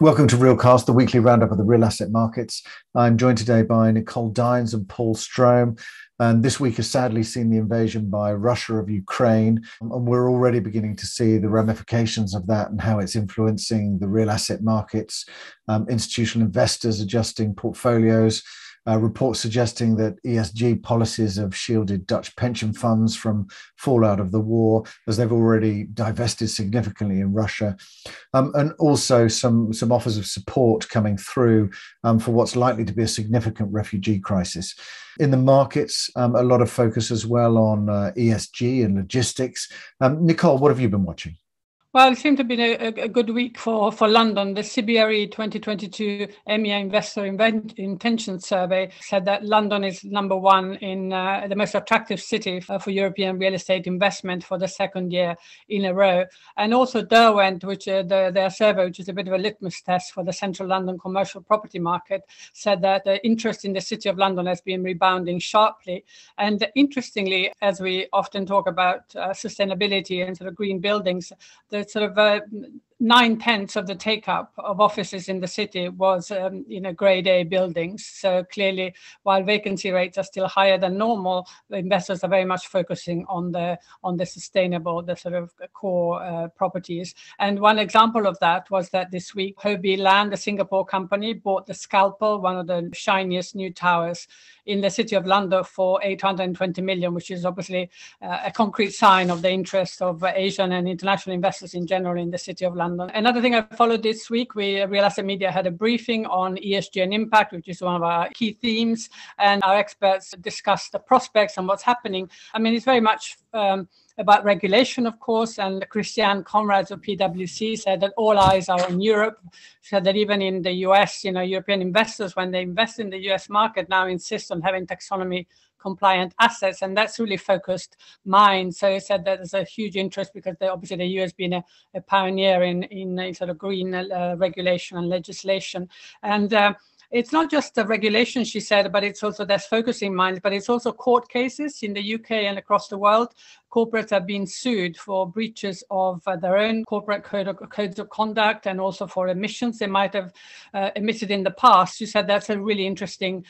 Welcome to Realcast, the weekly roundup of the real asset markets. I'm joined today by Nicole Dines and Paul Strom. And this week has sadly seen the invasion by Russia of Ukraine. And we're already beginning to see the ramifications of that and how it's influencing the real asset markets, institutional investors adjusting portfolios, reports suggesting that ESG policies have shielded Dutch pension funds from fallout of the war, as they've already divested significantly in Russia. And also some offers of support coming through for what's likely to be a significant refugee crisis. In the markets, a lot of focus as well on ESG and logistics. Nicole, what have you been watching? Well, it seemed to be a good week for London. The CBRE 2022 EMEA Investor Intention Survey said that London is number one in the most attractive city for European real estate investment for the second year in a row. And also Derwent, which their survey, which is a bit of a litmus test for the central London commercial property market, said that the interest in the city of London has been rebounding sharply. And interestingly, as we often talk about sustainability and sort of green buildings, nine-tenths of the take-up of offices in the city was grade A buildings. So clearly, while vacancy rates are still higher than normal, the investors are very much focusing on the sustainable, the sort of core properties. And one example of that was that this week, Hobie Land, a Singapore company, bought the Scalpel, one of the shiniest new towers in the city of London, for 820 million, which is obviously a concrete sign of the interest of Asian and international investors in general in the city of London. Another thing I followed this week, Real Asset Media had a briefing on ESG and impact, which is one of our key themes, and our experts discussed the prospects and what's happening. I mean, it's very much about regulation, of course, and Christian Comrads of PwC said that all eyes are on Europe. She said that even in the US, European investors, when they invest in the US market, now insist on having taxonomy compliant assets, and that's really focused minds. So he said that there's a huge interest because obviously the US being a pioneer in sort of green regulation and legislation. And it's not just the regulation, she said, but it's also there's focusing minds, but it's also court cases in the UK and across the world. Corporates have been sued for breaches of their own corporate codes of conduct and also for emissions they might have emitted in the past. She said that's a really interesting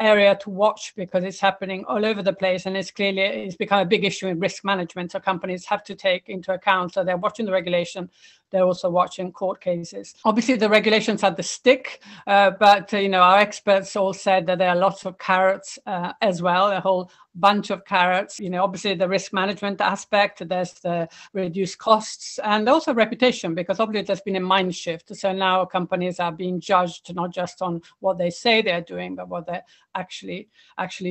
area to watch because it's happening all over the place, and it's become a big issue in risk management. So companies have to take into account. So they're watching the regulation. They're also watching court cases. Obviously, the regulations are the stick, but our experts all said that there are lots of carrots as well. A whole bunch of carrots. Obviously the risk management aspect, there's the reduced costs and also reputation, because obviously there's been a mind shift. So now companies are being judged not just on what they say they're doing, but what they're actually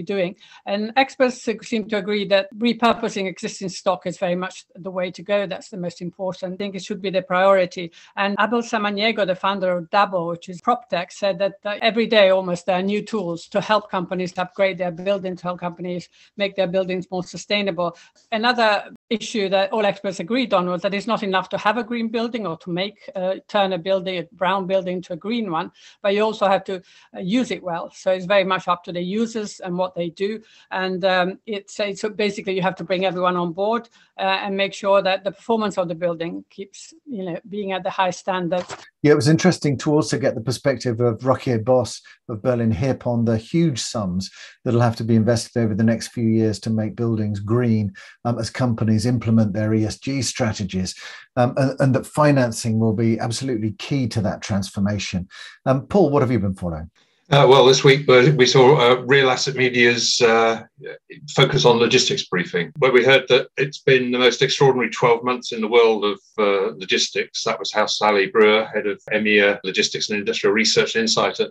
doing. And experts seem to agree that repurposing existing stock is very much the way to go. That's the most important. I think it should be the priority. And Abel Samaniego, the founder of Double, which is PropTech, said that every day almost there are new tools to help companies to upgrade their buildings, to help companies make their buildings more sustainable. Another issue that all experts agreed on was that it's not enough to have a green building or to turn a brown building to a green one, but you also have to use it well. So it's very much up to the users and what they do. And it's basically you have to bring everyone on board and make sure that the performance of the building keeps being at the high standard. Yeah, it was interesting to also get the perspective of Rocky Boss of Berlin Hip on the huge sums that'll have to be invested over the next few years to make buildings green as companies implement their ESG strategies, and that financing will be absolutely key to that transformation. Paul, what have you been following? Well, this week we saw Real Asset Media's focus on logistics briefing, where we heard that it's been the most extraordinary 12 months in the world of logistics. That was how Sally Brewer, head of EMEA Logistics and Industrial Research and Insight at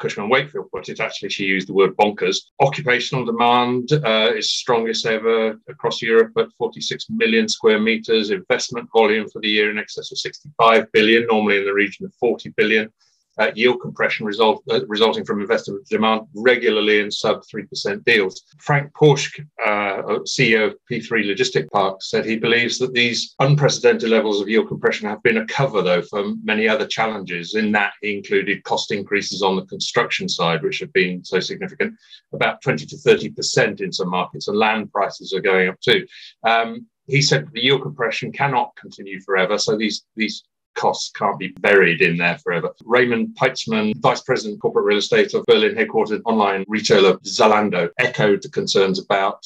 Cushman Wakefield, put it. Actually, she used the word bonkers. Occupational demand is strongest ever across Europe at 46 million square metres. Investment volume for the year in excess of 65 billion, normally in the region of 40 billion. Yield compression resulting from investment demand regularly in sub 3% deals. Frank Porsche, CEO of P3 Logistic Park, said he believes that these unprecedented levels of yield compression have been a cover, though, for many other challenges. In that, he included cost increases on the construction side, which have been so significant, about 20 to 30% in some markets, and land prices are going up too. He said the yield compression cannot continue forever, so these costs can't be buried in there forever. Raymond Peitzman, Vice President Corporate Real Estate of Berlin headquartered online retailer Zalando, echoed the concerns about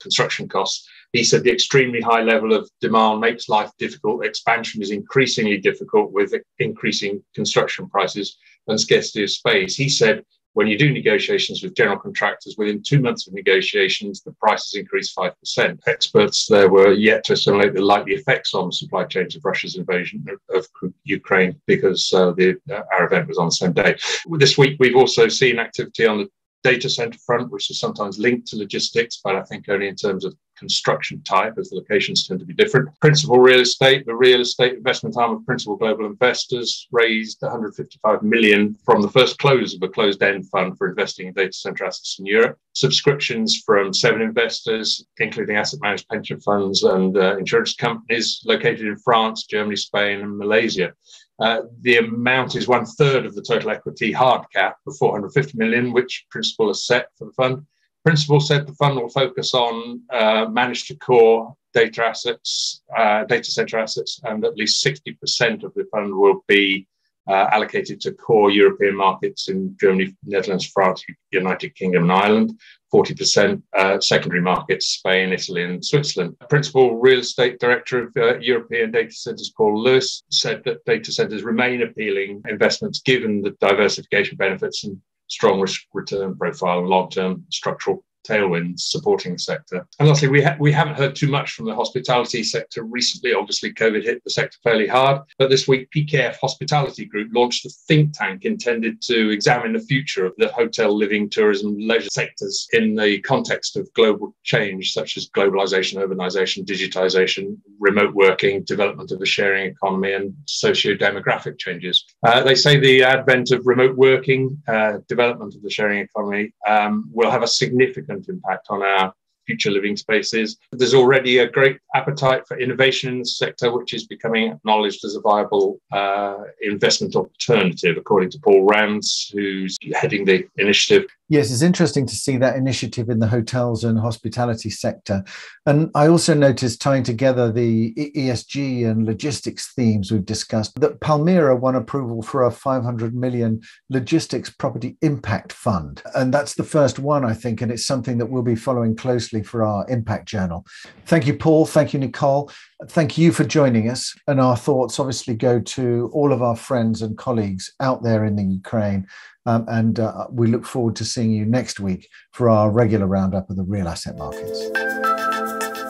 construction costs. He said the extremely high level of demand makes life difficult. Expansion is increasingly difficult with increasing construction prices and scarcity of space. He said, when you do negotiations with general contractors, within 2 months of negotiations, the prices increased 5%. Experts there were yet to assimilate the likely effects on supply chains of Russia's invasion of Ukraine because our event was on the same day. This week, we've also seen activity on the data center front, which is sometimes linked to logistics, but I think only in terms of construction type, as the locations tend to be different. Principal Real Estate, the real estate investment arm of Principal Global Investors, raised $155 million from the first close of a closed-end fund for investing in data center assets in Europe. Subscriptions from 7 investors, including asset-managed pension funds and insurance companies located in France, Germany, Spain, and Malaysia. The amount is 1/3 of the total equity hard cap of $450 million, which Principal has set for the fund. Principal said the fund will focus on managed to core data assets, data center assets, and at least 60% of the fund will be allocated to core European markets in Germany, Netherlands, France, United Kingdom and Ireland, 40% secondary markets, Spain, Italy and Switzerland. Principal Real Estate Director of European Data Centres, Paul Lewis, said that data centres remain appealing investments given the diversification benefits and strong risk return profile and long-term structural tailwinds supporting the sector. And lastly, we haven't heard too much from the hospitality sector recently. Obviously, COVID hit the sector fairly hard. But this week, PKF Hospitality Group launched a think tank intended to examine the future of the hotel, living, tourism, leisure sectors in the context of global change, such as globalization, urbanization, digitization, remote working, development of the sharing economy, and socio-demographic changes. They say the advent of remote working, development of the sharing economy will have a significant impact on our future living spaces. There's already a great appetite for innovation in the sector, which is becoming acknowledged as a viable investment alternative, according to Paul Rams, who's heading the initiative. Yes, it's interesting to see that initiative in the hotels and hospitality sector. And I also noticed, tying together the ESG and logistics themes we've discussed, that Palmira won approval for a $500 million logistics property impact fund. And that's the first one, I think, and it's something that we'll be following closely for our impact journal. Thank you, Paul. Thank you, Nicole. Thank you for joining us. And our thoughts obviously go to all of our friends and colleagues out there in the Ukraine. And we look forward to seeing you next week for our regular roundup of the real asset markets.